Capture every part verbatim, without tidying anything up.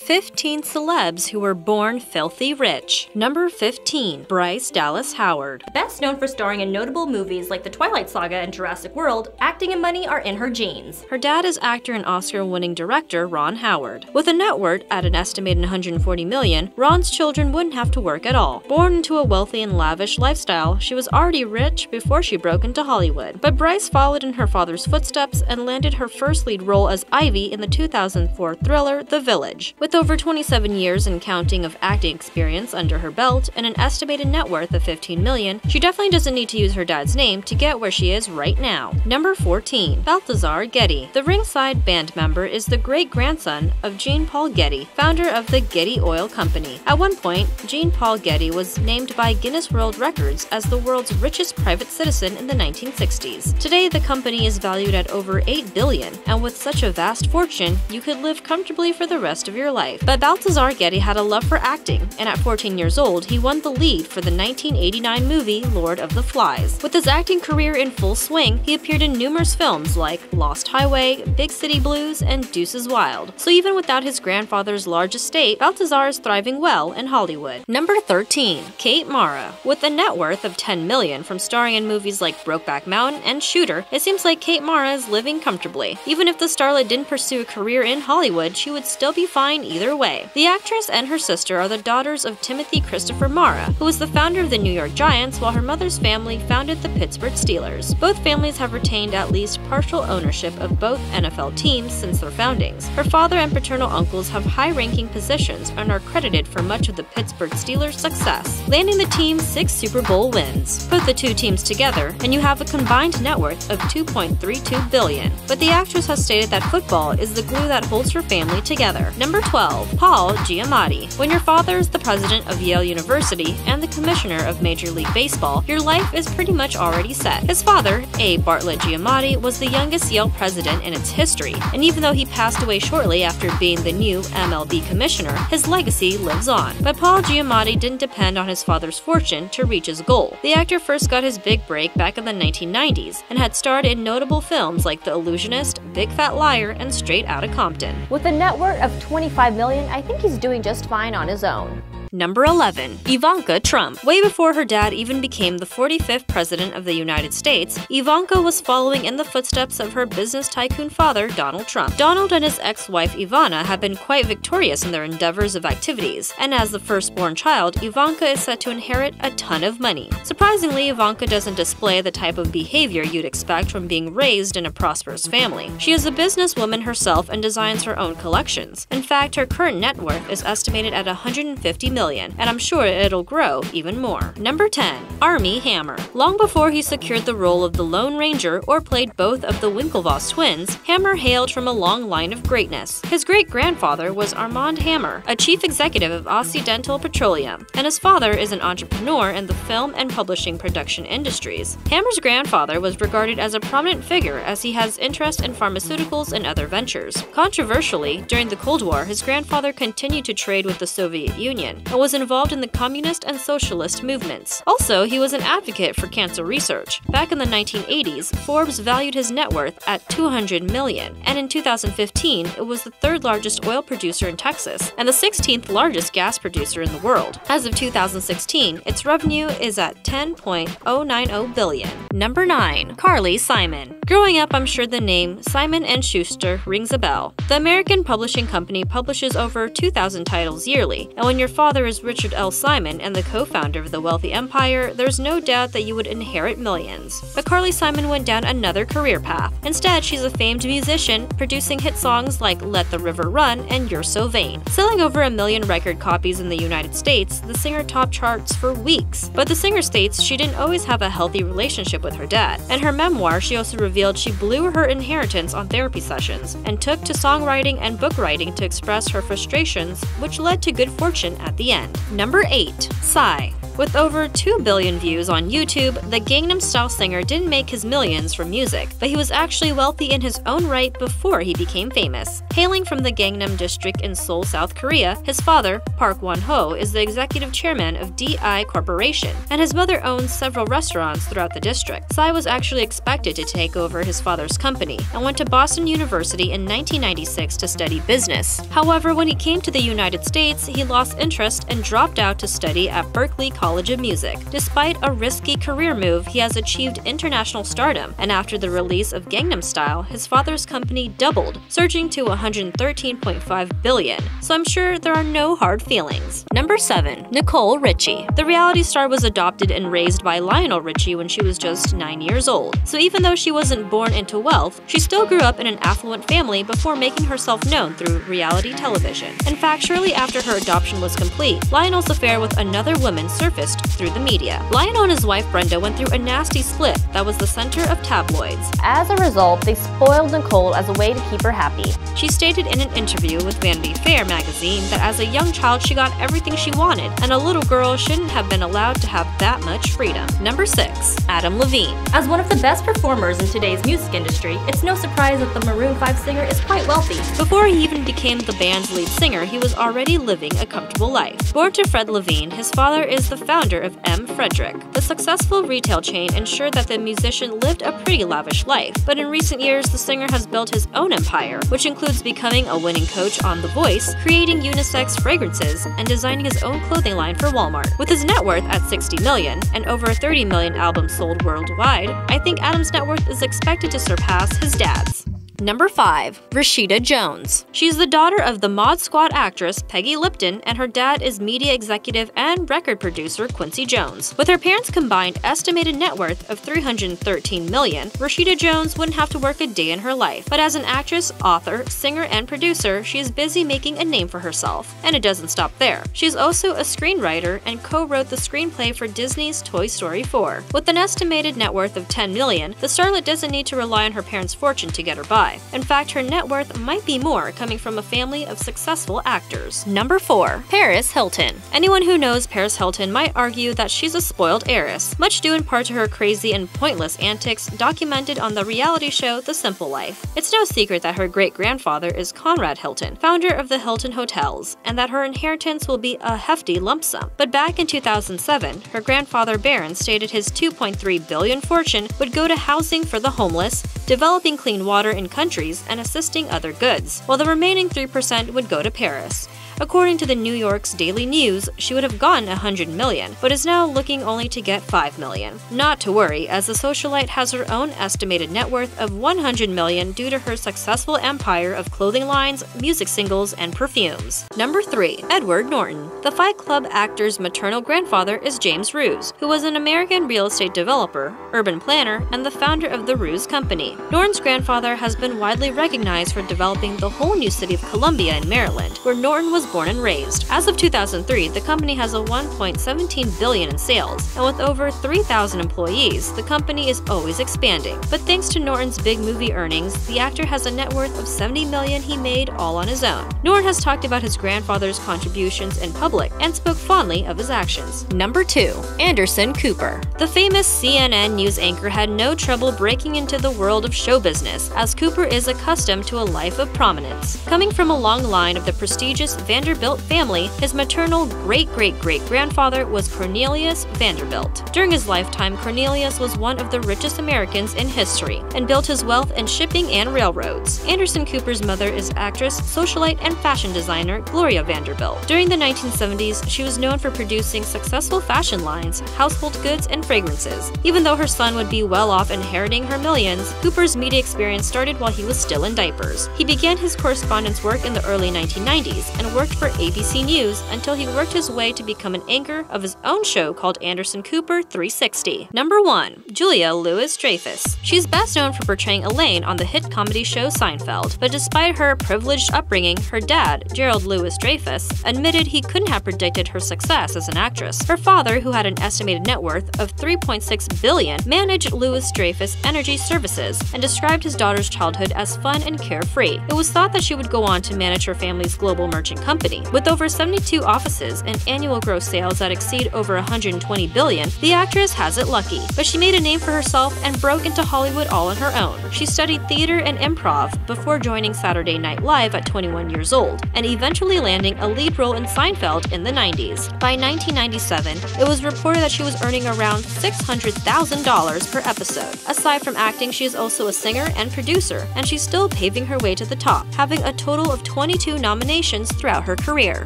fifteen celebs who were born filthy rich. Number fifteen, Bryce Dallas Howard. Best known for starring in notable movies like The Twilight Saga and Jurassic World, acting and money are in her genes. Her dad is actor and Oscar-winning director Ron Howard. With a net worth at an estimated one hundred forty million dollars, Ron's children wouldn't have to work at all. Born into a wealthy and lavish lifestyle, she was already rich before she broke into Hollywood. But Bryce followed in her father's footsteps and landed her first lead role as Ivy in the two thousand four thriller The Village. With over twenty-seven years and counting of acting experience under her belt and an estimated net worth of fifteen million dollars, she definitely doesn't need to use her dad's name to get where she is right now. Number fourteen. Balthazar Getty. The Ringside band member is the great-grandson of Jean Paul Getty, founder of the Getty Oil Company. At one point, Jean Paul Getty was named by Guinness World Records as the world's richest private citizen in the nineteen sixties. Today, the company is valued at over eight billion dollars, and with such a vast fortune, you could live comfortably for the rest of your life. But Balthazar Getty had a love for acting, and at fourteen years old, he won the lead for the nineteen eighty-nine movie Lord of the Flies. With his acting career in full swing, he appeared in numerous films like Lost Highway, Big City Blues, and Deuces Wild. So even without his grandfather's large estate, Balthazar is thriving well in Hollywood. Number thirteen. Kate Mara. With a net worth of ten million dollars from starring in movies like Brokeback Mountain and Shooter, it seems like Kate Mara is living comfortably. Even if the starlet didn't pursue a career in Hollywood, she would still be fine either way. The actress and her sister are the daughters of Timothy Christopher Mara, who was the founder of the New York Giants, while her mother's family founded the Pittsburgh Steelers. Both families have retained at least partial ownership of both N F L teams since their foundings. Her father and paternal uncles have high-ranking positions and are credited for much of the Pittsburgh Steelers' success, landing the team six Super Bowl wins. Put the two teams together, and you have a combined net worth of two point three two billion dollars. But the actress has stated that football is the glue that holds her family together. Number twelve. Paul Giamatti. When your father is the president of Yale University and the commissioner of Major League Baseball, your life is pretty much already set. His father, A. Bartlett Giamatti, was the youngest Yale president in its history, and even though he passed away shortly after being the new M L B commissioner, his legacy lives on. But Paul Giamatti didn't depend on his father's fortune to reach his goal. The actor first got his big break back in the nineteen nineties and had starred in notable films like The Illusionist, Big Fat Liar, and Straight Outta Compton. With a net worth of twenty-five million dollars, I think he's doing just fine on his own. Number eleven. Ivanka Trump. Way before her dad even became the forty-fifth president of the United States, Ivanka was following in the footsteps of her business tycoon father, Donald Trump. Donald and his ex-wife Ivana have been quite victorious in their endeavors of activities, and as the firstborn child, Ivanka is said to inherit a ton of money. Surprisingly, Ivanka doesn't display the type of behavior you'd expect from being raised in a prosperous family. She is a businesswoman herself and designs her own collections. In fact, her current net worth is estimated at one hundred fifty million dollars. And I'm sure it'll grow even more. Number ten. Armie Hammer. Long before he secured the role of the Lone Ranger or played both of the Winklevoss twins, Hammer hailed from a long line of greatness. His great-grandfather was Armand Hammer, a chief executive of Occidental Petroleum, and his father is an entrepreneur in the film and publishing production industries. Hammer's grandfather was regarded as a prominent figure as he has interest in pharmaceuticals and other ventures. Controversially, during the Cold War, his grandfather continued to trade with the Soviet Union and was involved in the communist and socialist movements. Also, he was an advocate for cancer research. Back in the nineteen eighties, Forbes valued his net worth at two hundred million dollars, and in two thousand fifteen, it was the third largest oil producer in Texas and the sixteenth largest gas producer in the world. As of two thousand sixteen, its revenue is at ten point zero nine zero billion dollars. Number nine. Carly Simon. Growing up, I'm sure the name Simon and Schuster rings a bell. The American publishing company publishes over two thousand titles yearly, and when your father is Richard L. Simon and the co-founder of the wealthy empire, there's no doubt that you would inherit millions. But Carly Simon went down another career path. Instead, she's a famed musician, producing hit songs like Let the River Run and You're So Vain. Selling over a million record copies in the United States, the singer topped charts for weeks. But the singer states she didn't always have a healthy relationship with her dad. In her memoir, she also revealed she blew her inheritance on therapy sessions and took to songwriting and book writing to express her frustrations, which led to good fortune at the end. Number eight. Psy. With over two billion views on YouTube, the Gangnam Style singer didn't make his millions from music, but he was actually wealthy in his own right before he became famous. Hailing from the Gangnam district in Seoul, South Korea, his father, Park Won-ho, is the executive chairman of D I Corporation, and his mother owns several restaurants throughout the district. Psy was actually expected to take over his father's company and went to Boston University in nineteen ninety-six to study business. However, when he came to the United States, he lost interest and dropped out to study at Berklee College of Music. Despite a risky career move, he has achieved international stardom, and after the release of Gangnam Style, his father's company doubled, surging to one hundred thirteen point five billion dollars. So I'm sure there are no hard feelings. Number seven. Nicole Richie. The reality star was adopted and raised by Lionel Richie when she was just nine years old. So even though she wasn't born into wealth, she still grew up in an affluent family before making herself known through reality television. In fact, shortly after her adoption was complete, Lionel's affair with another woman surfaced through the media. Lionel and his wife Brenda went through a nasty split that was the center of tabloids. As a result, they spoiled Nicole as a way to keep her happy. She stated in an interview with Vanity Fair magazine that as a young child she got everything she wanted, and a little girl shouldn't have been allowed to have that much freedom. Number six. Adam Levine. As one of the best performers in today's music industry, it's no surprise that the Maroon five singer is quite wealthy. Before he even became the band's lead singer, he was already living a comfortable life. Born to Fred Levine, his father is the founder of M. Frederick. The successful retail chain ensured that the musician lived a pretty lavish life, but in recent years the singer has built his own empire, which includes becoming a winning coach on The Voice, creating unisex fragrances, and designing his own clothing line for Walmart. With his net worth at sixty million dollars and over thirty million albums sold worldwide, I think Adam's net worth is expected to surpass his dad's. Number five. Rashida Jones. She's the daughter of the Mod Squad actress Peggy Lipton, and her dad is media executive and record producer Quincy Jones. With her parents' combined estimated net worth of three hundred thirteen million dollars, Rashida Jones wouldn't have to work a day in her life. But as an actress, author, singer, and producer, she is busy making a name for herself. And it doesn't stop there. She's also a screenwriter and co-wrote the screenplay for Disney's Toy Story four. With an estimated net worth of ten million dollars, the starlet doesn't need to rely on her parents' fortune to get her by. In fact, her net worth might be more, coming from a family of successful actors. Number four. Paris Hilton. Anyone who knows Paris Hilton might argue that she's a spoiled heiress, much due in part to her crazy and pointless antics documented on the reality show The Simple Life. It's no secret that her great-grandfather is Conrad Hilton, founder of the Hilton Hotels, and that her inheritance will be a hefty lump sum. But back in two thousand seven, her grandfather Barron stated his two point three billion dollars fortune would go to housing for the homeless, developing clean water in countries, and assisting other goods, while the remaining three percent would go to Paris. According to the New York's Daily News, she would have gotten one hundred million dollars, but is now looking only to get five million dollars. Not to worry, as the socialite has her own estimated net worth of one hundred million dollars due to her successful empire of clothing lines, music singles, and perfumes. Number three. Edward Norton. The Fight Club actor's maternal grandfather is James Ruse, who was an American real estate developer, urban planner, and the founder of the Ruse Company. Norton's grandfather has been widely recognized for developing the whole new city of Columbia in Maryland, where Norton was born and raised. As of two thousand three, the company has a one point one seven billion dollars in sales, and with over three thousand employees, the company is always expanding. But thanks to Norton's big movie earnings, the actor has a net worth of seventy million dollars he made all on his own. Norton has talked about his grandfather's contributions in public and spoke fondly of his actions. Number two. Anderson Cooper. The famous C N N news anchor had no trouble breaking into the world of show business, as Cooper is accustomed to a life of prominence. Coming from a long line of the prestigious Vanderbilt family, his maternal great-great-great-grandfather was Cornelius Vanderbilt. During his lifetime, Cornelius was one of the richest Americans in history and built his wealth in shipping and railroads. Anderson Cooper's mother is actress, socialite, and fashion designer Gloria Vanderbilt. During the nineteen seventies, she was known for producing successful fashion lines, household goods, and fragrances. Even though her son would be well off inheriting her millions, Cooper's media experience started while he was still in diapers. He began his correspondence work in the early nineteen nineties and worked for A B C News until he worked his way to become an anchor of his own show called Anderson Cooper three sixty. Number one. Julia Louis-Dreyfus. She's best known for portraying Elaine on the hit comedy show Seinfeld, but despite her privileged upbringing, her dad, Gerald Louis-Dreyfus, admitted he couldn't have predicted her success as an actress. Her father, who had an estimated net worth of three point six billion dollars, managed Louis-Dreyfus Energy Services and described his daughter's childhood as fun and carefree. It was thought that she would go on to manage her family's global merchant company, company. With over seventy-two offices and annual gross sales that exceed over one hundred twenty billion dollars, the actress has it lucky. But she made a name for herself and broke into Hollywood all on her own. She studied theater and improv before joining Saturday Night Live at twenty-one years old, and eventually landing a lead role in Seinfeld in the nineties. By nineteen ninety-seven, it was reported that she was earning around six hundred thousand dollars per episode. Aside from acting, she is also a singer and producer, and she's still paving her way to the top, having a total of twenty-two nominations throughout her career.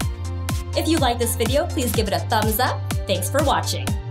If you like this video, please give it a thumbs up. Thanks for watching.